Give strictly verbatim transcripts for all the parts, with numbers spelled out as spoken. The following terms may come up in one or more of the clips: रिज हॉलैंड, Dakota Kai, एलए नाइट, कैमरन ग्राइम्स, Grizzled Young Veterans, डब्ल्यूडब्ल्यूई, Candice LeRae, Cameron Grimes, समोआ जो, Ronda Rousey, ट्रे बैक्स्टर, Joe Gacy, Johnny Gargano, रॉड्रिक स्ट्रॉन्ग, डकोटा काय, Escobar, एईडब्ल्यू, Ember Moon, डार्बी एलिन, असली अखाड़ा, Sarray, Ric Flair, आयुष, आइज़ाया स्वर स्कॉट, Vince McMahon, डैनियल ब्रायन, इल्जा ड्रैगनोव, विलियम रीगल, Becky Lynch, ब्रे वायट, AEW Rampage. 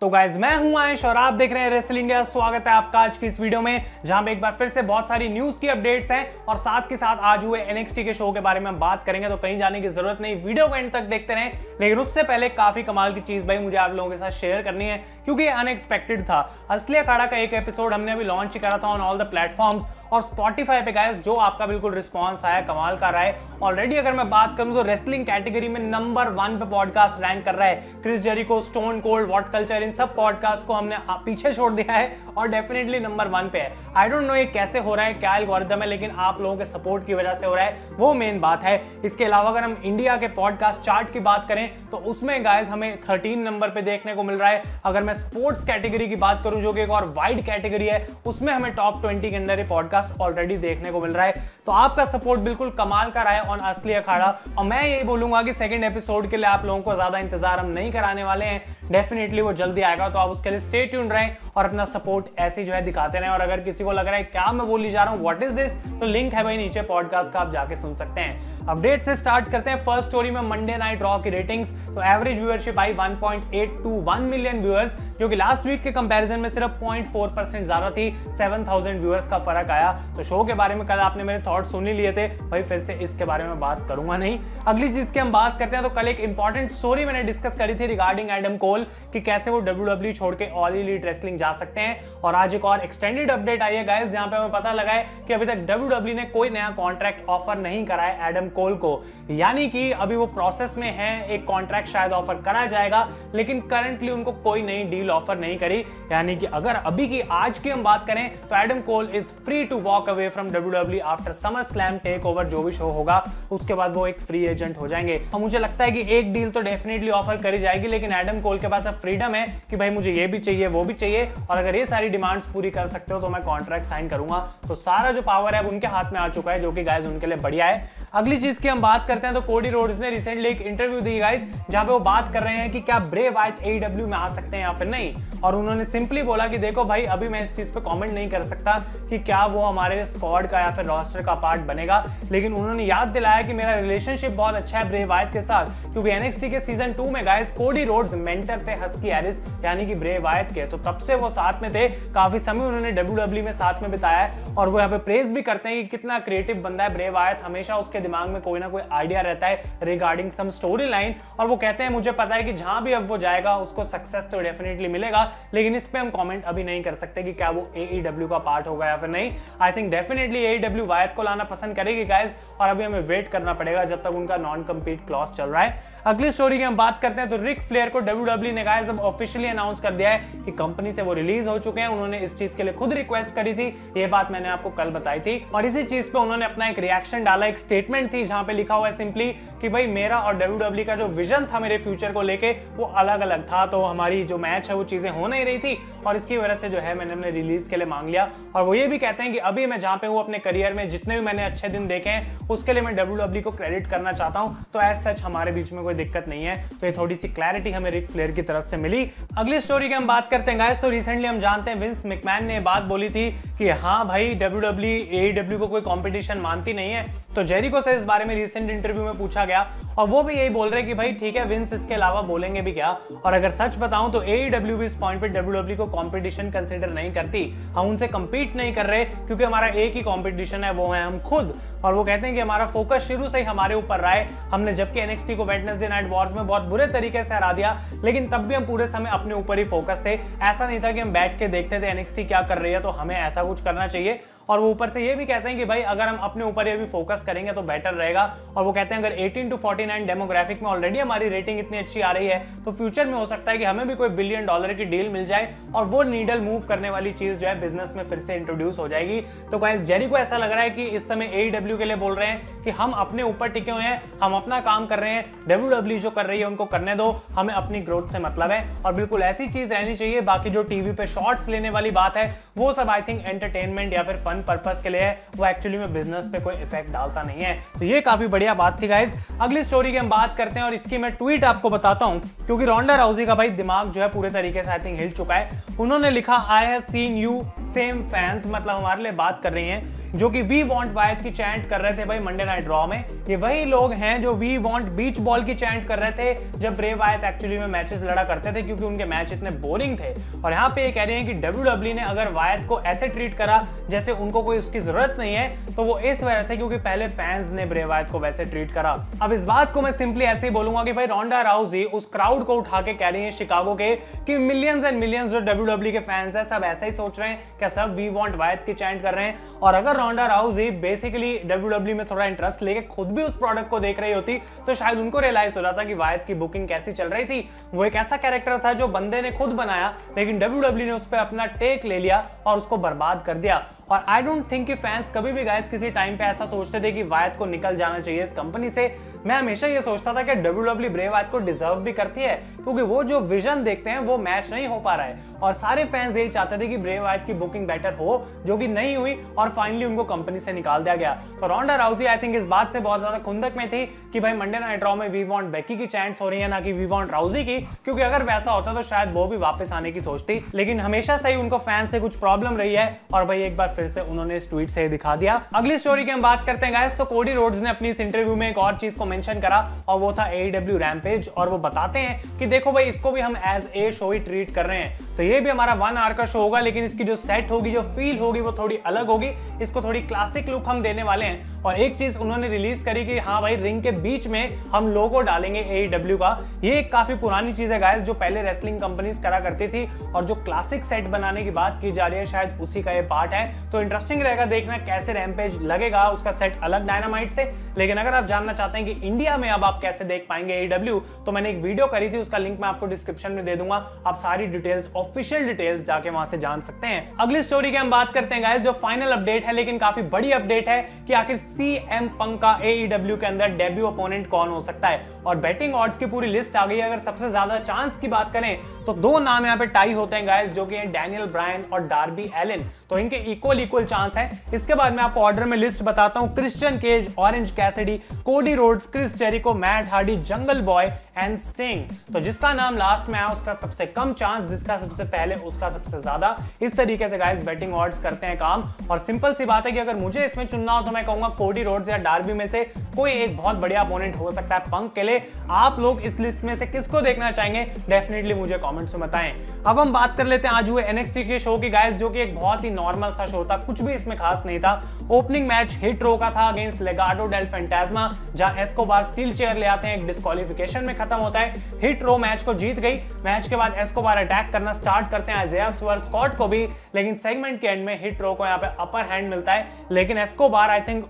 तो गाइज मैं हूं आयुष और आप देख रहे हैं रेसल इंडिया। स्वागत है आपका आज की इस वीडियो में जहां पे एक बार फिर से बहुत सारी न्यूज की अपडेट्स हैं और साथ के साथ आज हुए एनएक्सटी के शो के बारे में हम बात करेंगे, तो कहीं जाने की जरूरत नहीं, वीडियो को एंड तक देखते रहें। लेकिन उससे पहले काफी कमाल की चीज भाई मुझे आप लोगों के साथ शेयर करनी है क्योंकि अनएक्सपेक्टेड था। असली अखाड़ा का एक एपिसोड हमने अभी लॉन्च करा था ऑन ऑल द प्लेटफॉर्म्स और स्पॉटिफाई पे गाइस जो आपका बिल्कुल रिस्पांस आया कमाल का रहा है। ऑलरेडी अगर मैं बात करूं तो रेसलिंग कैटेगरी में नंबर वन पे पॉडकास्ट रैंक कर रहा है। Chris Jericho, Stone Cold, what culture, इन सब पॉडकास्ट को हमने पीछे छोड़ दिया है और डेफिनेटली नंबर वन पे है। आई डोंट नो ये कैसे हो रहा है, क्या एल्गोरिथम है, लेकिन आप लोगों के सपोर्ट की वजह से हो रहा है, वो मेन बात है। इसके अलावा अगर हम इंडिया के पॉडकास्ट चार्ट की बात करें तो उसमें गाइस हमें थर्टीन नंबर पे देखने को मिल रहा है। अगर मैं स्पोर्ट्स कैटेगरी की बात करूं जो कि एक और वाइड कैटेगरी है, उसमें हमें टॉप ट्वेंटी के अंदर पॉडकास्ट ऑलरेडी देखने को मिल रहा है। तो आपका सपोर्ट बिल्कुल कमाल का रहा है ऑन असली अखाड़ा। और मैं ये बोलूंगा कि सेकंड एपिसोड के लिए आप लोगों को ज्यादा इंतजार हम नहीं कराने वाले हैं, डेफिनेटली वो जल्दी आएगा, तो आप उसके लिए स्टे ट्यून रहें और अपना सपोर्ट ऐसे जो है दिखाते रहें। और अगर किसी को लग रहा है क्या मैं बोली जा रहा हूं, व्हाट इज दिस, तो लिंक है भाई नीचे पॉडकास्ट का, आप जाके सुन सकते हैं। अपडेट से स्टार्ट करते हैं। फर्स्ट स्टोरी में मंडे नाइट रॉ की रेटिंग्स, तो एवरेज व्यूअरशिप आई one point eight two one million viewers, जो कि लास्ट वीक के कंपैरिजन में सिर्फ पॉइंट फोर परसेंट ज्यादा थी, सेवन थाउजेंड व्यूअर्स का फर्क आया। तो शो के बारे में कल आपने मेरे थॉट्स सुन लिए थे भाई, फिर से इसके बारे में बात करूंगा नहीं। अगली चीज की हम बात करते हैं तो कल एक इंपॉर्टेंट स्टोरी मैंने डिस्कस करी थी रिगार्डिंग एडम कोल कि कैसे वो डब्ल्यूडब्ल्यूई छोड़ के ऑल एलीट रेसलिंग जा सकते हैं। और आज एक और एक्सटेंडेड अपडेट आई है गाइस जहां पे हमें पता लगा है कि अभी तक डब्ल्यूडब्ल्यूई ने कोई नया कॉन्ट्रैक्ट ऑफर नहीं करा है एडम कोल को, यानी कि अभी वो प्रोसेस में है, एक कॉन्ट्रैक्ट शायद ऑफर करा जाएगा लेकिन करंटली उनको कोई नई डील ऑफर नहीं करी। यानी कि अगर अभी की आज की हम बात करें तो Adam Cole is free to walk away from डब्ल्यूडब्ल्यूई after SummerSlam take over, जो भी शो होगा उसके बाद वो एक फ्री एजेंट हो जाएंगे। और मुझे लगता है कि एक डील तो डेफिनेटली ऑफर करी जाएगी, लेकिन एडम कोल के पास अब फ्रीडम है कि भाई मुझे ये भी चाहिए वो भी चाहिए, और अगर ये सारी डिमांड्स पूरी कर सकते हो तो मैं कॉन्ट्रैक्ट साइन करूंगा। तो सारा जो पावर है उनके हाथ में आ चुका है, जो कि गाइस उनके लिए बढ़िया है। अगली चीज की हम बात करते हैं तो कोडी रोड्स ने रिसेंटली एक इंटरव्यू दी गाइस जहां पे वो बात कर रहे हैं कि क्या ब्रे वायट एईडब्ल्यू में आ सकते हैं या फिर नहीं, और उन्होंने सिंपली बोला कि देखो भाई अभी मैं इस चीज पे कमेंट नहीं कर सकता कि क्या वो हमारे स्क्वाड का या फिर रोस्टर का पार्ट बनेगा, लेकिन उन्होंने याद दिलाया कि मेरा रिलेशनशिप बहुत अच्छा है ब्रे वायट के साथ, क्योंकि एनएक्सटी के सीजन टू में गाइस कोडी रोड्स मेंटर थे हस्की हैरिस यानी कि ब्रे वायट के, तो तब से वो साथ में थे, काफी समय उन्होंने डब्ल्यूडब्ल्यूई में साथ में बिताया है। और वो यहाँ पे प्रेज भी करते हैं कि कितना क्रिएटिव बंदा है ब्रे वायट, हमेशा उसके दिमाग में कोई ना कोई आइडिया रहता है रिगार्डिंग सम स्टोरी लाइन। और वो कहते हैं मुझे पता है कि जहां भी अब वो जाएगा उसको सक्सेस तो डेफिनेटली मिलेगा, लेकिन इस पे हम कमेंट अभी नहीं कर सकते कि क्या वो एईडब्ल्यू का पार्ट होगा या फिर नहीं। I think definitely एईडब्ल्यू Wyatt को लाना पसंद करेगी गाइस, और अभी हमें वेट करना पड़ेगा जब तक उनका नॉन कम्पीट क्लॉज चल रहा है। अगली स्टोरी की हम बात करते हैं तो रिक फ्लेयर को डब्ल्यूडब्ल्यूई ने गाइस अब ऑफिशियली अनाउंस कर दिया है कि कंपनी से वो रिलीज हो चुके हैं। उन्होंने इस चीज के लिए खुद रिक्वेस्ट करी थी, ये बात मैंने आपको कल बताई थी, और इसी चीज पे उन्होंने अपना एक रिएक्शन डाला, एक स्टेटमेंट थी जहां पे लिखा हुआ है सिंपली कि भाई मेरा और डब्ल्यूडब्ल्यूई का जो विजन था मेरे फ्यूचर को लेके वो अलग अलग था, तो हमारी जो मैच है वो चीजें हो नहीं रही थी और इसकी वजह से जो है मैंने अपने रिलीज के लिए मांग लिया। और वो ये भी कहते हैं कि अभी मैं जहां पे हूं अपने करियर में जितने भी मैंने अच्छे दिन देखे हैं उसके लिए मैं डब्ल्यूडब्ल्यूई को क्रेडिट करना चाहता हूं, तो एज सच हमारे बीच में कोई दिक्कत नहीं है। तो ये थोड़ी सी क्लैरिटी हमें रिक फ्लेयर की तरफ से मिली। अगली स्टोरी की हम बात करते हैं गाइस तो रिसेंटली हम जानते हैं विंस मैकमैन ने बात बोली थी कि हाँ भाई डब्ल्यूडब्ल्यूई एईडब्ल्यू को कोई कॉम्पिटिशन मानती नहीं है, तो जेरिको से इस बारे में रिसेंट इंटरव्यू में पूछा गया और वो भी यही बोल रहे कि भाई ठीक है विंस इसके अलावा बोलेंगे भी क्या, और अगर सच बताऊं तो एईडब्ल्यू भी इस पॉइंट पे डब्ल्यूडब्ल्यू को कंपटीशन कंसीडर नहीं करती, हम उनसे कम्पीट नहीं कर रहे क्योंकि हमारा एक ही कंपटीशन है वो है हम खुद। और वो कहते हैं कि हमारा फोकस शुरू से ही हमारे ऊपर रहा है, हमने जबकि एनएक्सटी को वेडनेसडे नाइट वॉर्स में बहुत बुरे तरीके से हरा दिया लेकिन तब भी हम पूरे समय अपने ऊपर ही फोकस थे, ऐसा नहीं था कि हम बैठ के देखते थे एनएक्सटी क्या कर रही है तो हमें ऐसा कुछ करना चाहिए। और वो ऊपर से ये भी कहते हैं कि भाई अगर हम अपने ऊपर ये भी फोकस करेंगे तो बेटर रहेगा, और वो कहते हैं अगर अठारह टू उनचास डेमोग्राफिक में ऑलरेडी हमारी रेटिंग इतनी अच्छी आ रही है तो फ्यूचर में हो सकता है कि हमें भी कोई बिलियन डॉलर की डील मिल जाए और वो नीडल मूव करने वाली चीज जो है बिजनेस में फिर से इंट्रोड्यूस हो जाएगी। तो गाइस जेरी को ऐसा लग रहा है कि इस समय एईडब्ल्यू के लिए बोल रहे हैं कि हम अपने ऊपर टिके हुए हैं, हम अपना काम कर रहे हैं, डब्ल्यूडब्ल्यू जो कर रही है उनको करने दो, हमें अपनी ग्रोथ से मतलब है, और बिल्कुल ऐसी चीज रहनी चाहिए। बाकी जो टीवी पे शॉर्ट्स लेने वाली बात है वो सब आई थिंक एंटरटेनमेंट या फिर फन पर्पस के लिए है, वो एक्चुअली में बिजनेस पे कोई इफेक्ट डालता नहीं है। तो ये काफी बढ़िया बात थी गाइस। अगली स्टोरी की हम बात करते हैं और इसकी मैं ट्वीट आपको बताता हूं क्योंकि रोंडा राउजी का भाई दिमाग जो है पूरे तरीके से आई थिंक हिल चुका है। उन्होंने लिखा I have seen you same fans मतलब हमारे लिए बात कर रही हैं जो कि वी वांट वायत की चैंट कर रहे थे भाई मंडे नाइट रॉ में। ये वही लोग हैं जो वी वांट बीच बॉल की चैंट कर रहे थे जब ब्रे वायत एक्चुअली में मैचेस लड़ा करते थे क्योंकि उनके मैच इतने बोरिंग थे। और यहाँ पे ये कह रहे हैं कि डब्ल्यूडब्ल्यूई ने अगर वायत को ऐसे ट्रीट करा जैसे उनको कोई उसकी जरूरत नहीं है तो वो इस वजह से क्योंकि पहले फैंस ने ब्रे वायत को वैसे ट्रीट करा। अब इस बात को मैं सिंपली ऐसे ही बोलूंगा कि भाई रोंडा राउजी उस क्राउड को उठा के कह रही है शिकागो के कि मिलियंस एंड मिलियंस जो डब्ल्यूडब्ल्यूई के फैंस हैं सब ऐसा ही सोच रहे हैं क्या सब वी वांट वायत की चैंट कर रहे हैं। और अगर रोंडा राउजी बेसिकली डब्ल्यूडब्ल्यूई में थोड़ा इंटरेस्ट लेके खुद भी उस प्रोडक्ट को देख रही होती तो शायद उनको रियलाइज हो रहा था कि वायत की बुकिंग कैसी चल रही थी। वो एक ऐसा कैरेक्टर था जो बंदे ने खुद बनाया लेकिन डब्ल्यूडब्ल्यूई ने उस पर अपना टेक ले लिया और उसको बर्बाद कर दिया। और आई डोंट थिंक कि फैंस कभी भी गाइस किसी टाइम पे ऐसा सोचते थे कि वायत को निकल जाना चाहिए इस कंपनी से। मैं हमेशा ये सोचता था कि डब्ल्यूडब्ल्यूई ब्रे वायत को डिजर्व भी करती है क्योंकि वो जो विजन देखते हैं वो मैच नहीं हो पा रहा है और सारे फैंस यही चाहते थे कि ब्रे वायत की बुकिंग बेटर हो जो कि नहीं हुई और फाइनली उनको कंपनी से निकाल दिया गया। तो रोंडा राउजी आई थिंक इस बात से बहुत ज्यादा खुंदक में थी कि भाई मंडे नाइट रॉ में वी वांट बेकी की चैंट्स हो रही है ना कि वी वांट राउजी की, क्योंकि अगर वैसा होता तो शायद वो भी वापस आने की सोचती। लेकिन हमेशा सही उनको फैंस से कुछ प्रॉब्लम रही है और भाई एक बार फिर से उन्होंने इस ट्वीट से दिखा दिया। अगली स्टोरी की हम बात करते हैं गाइस तो कोडी रोड्स ने अपनी इस इंटरव्यू में एक और चीज को मेंशन करा और वो था A E W रैम्पेज। और वो बताते हैं कि देखो भाई इसको भी हम एज ए शो ही ट्रीट कर रहे हैं तो ये भी हमारा वन आवर का शो होगा लेकिन इसकी जो सेट होगी जो फील होगी वो थोड़ी अलग होगी, इसको थोड़ी क्लासिक लुक हम देने वाले हैं। और एक चीज उन्होंने रिलीज करी कि हाँ भाई रिंग के बीच में हम लोगो डालेंगे A E W का। ये एक काफी पुरानी चीज है गाइस जो पहले रेसलिंग कंपनीज करा करती थी और जो क्लासिक सेट बनाने की बात की जा रही है शायद उसी का ये पार्ट है। तो इंटरेस्टिंग रहेगा देखना कैसे रैम्पेज लगेगा, उसका सेट अलग डायनामाइट से। लेकिन अगर आप जानना चाहते हैं कि इंडिया में अब आप कैसे देख पाएंगे A E W तो मैंने एक वीडियो करी थी उसका लिंक मैं आपको डिस्क्रिप्शन में दे दूंगा, आप सारी डिटेल्स ऑफिशियल डिटेल्स जाके वहां से जान सकते हैं। अगली स्टोरी की हम बात करते हैं गाइस जो फाइनल अपडेट है लेकिन काफी बड़ी अपडेट है कि आखिर सीएम पंक का A E W के अंदर डेब्यू ओपोनेंट कौन हो सकता है। और बैटिंग ऑड्स की पूरी लिस्ट आ गई है। अगर सबसे ज्यादा चांस की बात करें तो दो नाम यहाँ पे टाई होते हैं गाइस जो कि हैं डैनियल ब्रायन और डार्बी एलिन, तो इनके इक्वल इक्वल चांस है। इसके बाद मैं आपको ऑर्डर में लिस्ट बताता हूं, Christian Cage, Orange Cassidy, Cody Rhodes, Chris Jericho, Matt Hardy, Jungle Boy and Sting. तो जिसका नाम लास्ट में आया उसका सबसे कम चांस, जिसका सबसे पहले उसका सबसे ज्यादा। इस तरीके से गाइस बैटिंग ऑड्स करते हैं काम। और सिंपल सी बात है कि अगर मुझे इसमें चुनना हो तो मैं कहूंगा कोडी रोड्स या डार्बी में से कोई एक बहुत बढ़िया ओपोनेंट हो सकता है पंक के लिए। आप लोग इस लिस्ट में से किसको देखना चाहेंगे डेफिनेटली मुझे कमेंट्स में बताएं। अब हम बात कर लेते हैं आज हुए एनएक्सटी के शो की गाइस जो कि एक बहुत ही नॉर्मल सा शो था, कुछ भी इसमें खास नहीं था। ओपनिंग मैच हिट रो का था अगेंस्ट लेगाडो डेल फैंटास्मा जहां एस्कोबार स्टील चेयर ले आते हैं, एक डिस्क्वालिफिकेशन में खत्म होता है। हिट रो मैच को जीत गई। मैच के बाद एस्कोबार अटैक करना स्टार्ट करते हैं आइज़ाया स्वर स्कॉट को भी, लेकिन सेगमेंट के एंड में हिट रो को यहाँ पे अपर हैंड मिलता है। लेकिन एस्कोबार आई थिंक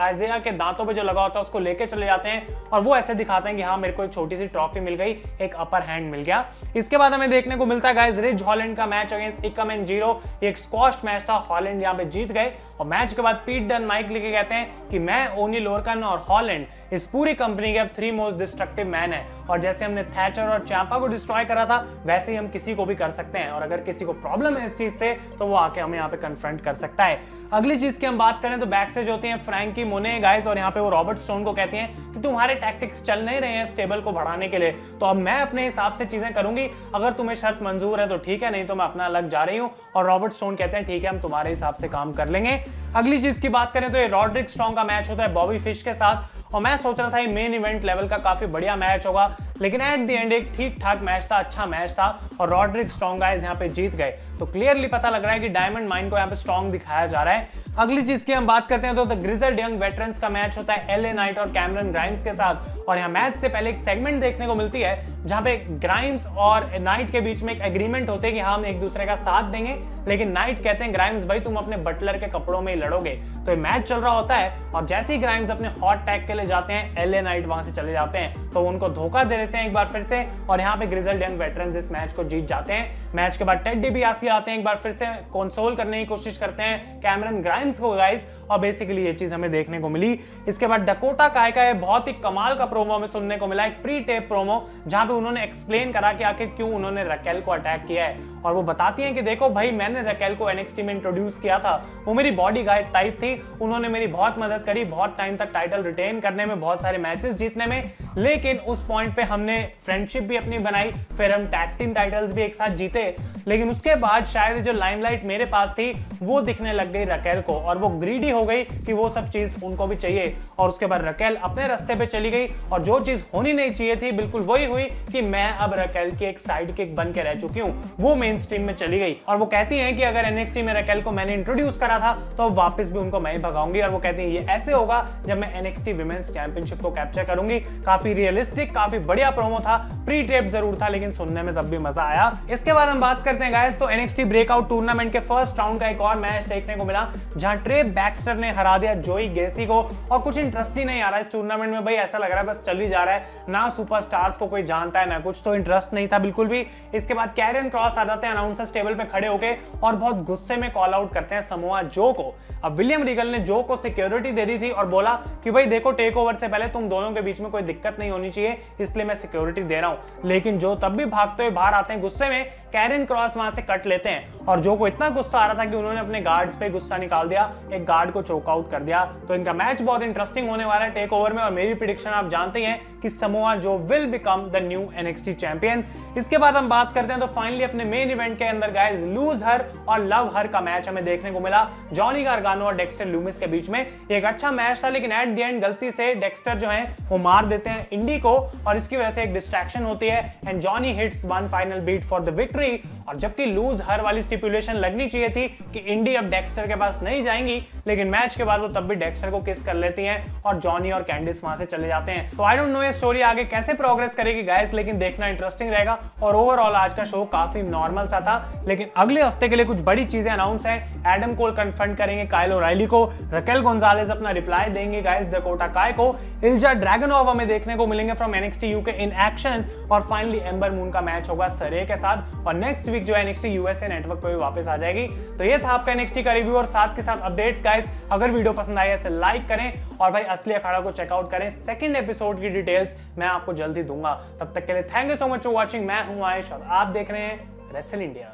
आइज़ाया के दांतों पे जो लगा होता है उसको लेके चले जाते हैं और वो ऐसे दिखाते हैं कि हाँ मेरे को एक छोटी सी ट्रॉफी मिल गई, एक अपर हैंड मिल गया। इसके बाद हमें देखने को मिलता है गाइस रिज हॉलैंड का मैच अगेंस्ट इकम एंड जीरो, एक स्कॉश मैच था, हॉलैंड यहाँ पे जीत गए। और मैच के बाद पीट डन माइक लेके कहते हैं कि मैं ओनी लोरकन और हॉलैंड इस पूरी कंपनी के अब थ्री मोस्ट डिस्ट्रक्टिव मैन है और जैसे हमने थैचर और चांपा को डिस्ट्रॉय करा था वैसे ही हम किसी को भी कर सकते हैं और अगर किसी को प्रॉब्लम है इस चीज से तो वो आके हमें यहाँ पे कन्फ्रंट कर सकता है। अगली चीज की हम बात करें तो बैक स्टेज होती है फ्रैंकी मोने गाइस और यहाँ पे वो रॉबर्ट स्टोन को कहती हैं कि तुम्हारे टैक्टिक्स चल नहीं रहे हैं इस टेबल को बढ़ाने के लिए, तो अब मैं अपने हिसाब से चीजें करूंगी, अगर तुम्हें शर्त मंजूर है तो ठीक है नहीं तो मैं अपना अलग जा रही हूँ। और रॉबर्ट स्टोन कहते हैं ठीक है हम तुम्हारे हिसाब से काम कर लेंगे। अगली चीज की बात करें तो ये रॉड्रिक स्ट्रॉन्ग का मैच होता है बॉबी फिश के साथ और मैं सोच रहा था ये मेन इवेंट लेवल का काफी बढ़िया मैच होगा लेकिन एट द एंड एक ठीक ठाक मैच था, अच्छा मैच था और रॉड्रिक स्ट्रॉन्ग गाइस यहाँ पे जीत गए। तो क्लियरली पता लग रहा है कि डायमंड माइन को यहाँ पे स्ट्रॉन्ग दिखाया जा रहा है। अगली चीज की हम बात करते हैं तो द ग्रिजल्ड यंग वेटरन्स का मैच होता है एलए नाइट और कैमरन ग्राइम्स के साथ और यहाँ मैच से पहले एक सेगमेंट देखने को मिलती है जहां पे ग्राइम्स और नाइट के बीच में एक एग्रीमेंट होते हैं कि हम एक दूसरे का साथ देंगे, लेकिन नाइट कहते हैं ग्राइम्स भाई तुम अपने बटलर के कपड़ों में ही लड़ोगे। तो मैच चल रहा होता है और जैसे ही ग्राइम्स अपने हॉट टैग के लिए जाते हैं एलए नाइट वहां से चले जाते हैं तो उनको धोखा दे देते हैं एक बार फिर से और यहाँ पे ग्रिजल्ड यंग वेटरन्स इस मैच को जीत जाते हैं। मैच के बाद टेड डीबीआसी आते हैं, एक बार फिर से कंसोल करने की कोशिश करते हैं कैमरन ग्राइम्स को गाइस और बेसिकली ये चीज हमें देखने को मिली। इसके बाद डकोटा काय का बहुत ही कमाल का प्रोमो में सुनने को मिला, एक प्री टेप प्रोमो जहां पे उन्होंने एक्सप्लेन करा कि आखिर क्यों उन्होंने रकेल को अटैक किया है और वो बताती हैं कि देखो भाई मैंने रकेल को एनएक्सटी में इंट्रोड्यूस किया था, वो मेरी बॉडी गार्ड टाइप थी, उन्होंने मेरी बहुत मदद करी बहुत टाइम तक टाइटल रिटेन करने में, बहुत सारे मैचेस जीतने में, लेकिन उस पॉइंट पे हमने फ्रेंडशिप भी अपनी बनाई, फिर हम टैग टीम टाइटल्स भी एक साथ जीते। लेकिन उसके बाद शायद जो लाइमलाइट मेरे पास थी वो दिखने लग गई रकेल को, और वो ग्रीडी हो गई कि वो सब चीज उनको भी चाहिए, और उसके बाद रकेल अपने रास्ते पे चली गई और जो चीज होनी नहीं चाहिए थी बिल्कुल वही हुई कि मैं अब रकेल की एक साइड किक बन के रह चुकी हूँ, वो मेन स्ट्रीम में चली गई। और वो कहती है कि अगर एनएक्सटी में रकेल को मैंने इंट्रोड्यूस करा था तो वापस भी उनको मैं ही भगाऊंगी, और वो कहती है ये ऐसे होगा जब मैं एनएक्सटी वुमेन्स चैंपियनशिप को कैप्चर करूंगी। काफी रियलिस्टिक, काफी बढ़िया प्रोमो था, प्री टेप जरूर था लेकिन सुनने में तब भी मजा आया। इसके बाद हम बात करते हैं गाइस तो एनएक्सटी ब्रेकआउट टूर्नामेंट के फर्स्ट राउंड का एक और मैच देखने को मिला जहां ट्रे बैक्स्टर ने हरा दिया जोई गेसी को, और कुछ इंटरेस्ट ही नहीं आ रहा इस टूर्नामेंट में भाई, ऐसा लग रहा है बस चल ही जा रहा है, ना सुपरस्टार्स को कोई जानता है ना कुछ, तो इंटरेस्ट नहीं था बिल्कुल भी। इसके बाद कैरियन क्रॉस आ जाते हैं अनाउंसर्स टेबल पे खड़े होकर और बहुत गुस्से में कॉल आउट करते हैं समोआ जो को। अब विलियम रीगल ने जो को सिक्योरिटी दे दी थी और बोला कि भाई देखो टेक ओवर से पहले तुम दोनों के बीच में कोई दिक्कत नहीं होनी चाहिए इसलिए मैं सिक्योरिटी दे रहा हूं, लेकिन जो तब भी भागते हुए बाहर आते हैं गुस्से में, कैरियन क्रॉस वहां से कट लेते हैं और जो को इतना गुस्सा आ रहा था कि उन्होंने अपने गार्ड्स पे गुस्सा निकाल दिया, एक गार्ड को चौकआउट कर दिया। तो इनका मैच बहुत इंटरेस्टिंग होने वाला है टेक ओवर में, और मेरी प्रेडिक्शन आप जानते हैं कि समोआ जो will become the new NXT champion. इसके बाद हम बात करते हैं तो फाइनली अपने मेन इवेंट के अंदर गाइस लूज हर और लव हर का मैच हमें देखने को मिला जॉनी गार्गानो और डेक्स्टर लूमिस के बीच में। एक अच्छा मैच था लेकिन एट द एंड गलती से डेक्स्टर जो है वो मार देते हैं इंडी को और इसकी वजह से एक डिस्ट्रैक्शन होती है and Johnny hits one final beat for the victory. और जबकि लूज हर वाली स्टिपुलेशन लगनी चाहिए थी कि इंडी अब डेक्स्टर के पास नहीं जाएंगी, लेकिन मैच के बाद वो तब भी डेक्स्टर को किस कर लेती हैं और जॉनी और कैंडिस वहां से चले जाते हैं। तो आई डोंट नो ये स्टोरी आगे कैसे प्रोग्रेस करेगी गाइस, लेकिन देखना इंटरेस्टिंग रहेगा। और ओवरऑल आज का शो काफी नॉर्मल सा था, लेकिन अगले हफ्ते के लिए कुछ बड़ी चीजें अनाउंस है। एडम कोल कन्फ्रंट करेंगे काइल ओराइली को, रकेल गोंजालेज अपना रिप्लाई देंगे गाइस डकोटा काय को, इल्जा ड्रैगनोव हमें देखने को मिलेंगे from NXT UK in action, और फाइनली एम्बर मून का मैच होगा सरे के साथ, और नेक्स्ट वीक जो एनएक्सटी यूएसए नेटवर्क पे भी वापस आ जाएगी। तो ये था आपका एनएक्सटी का रिव्यू और साथ के साथ अपडेट्स गाइस। अगर वीडियो पसंद आई है तो लाइक करें और भाई असली अखाड़ा को चेकआउट करें, सेकंड एपिसोड की डिटेल्स मैं आपको जल्दी दूंगा। तब तक के लिए thank you so much for watching, मैं हूं आयुष और आप देख रहे हैं रेसल इंडिया।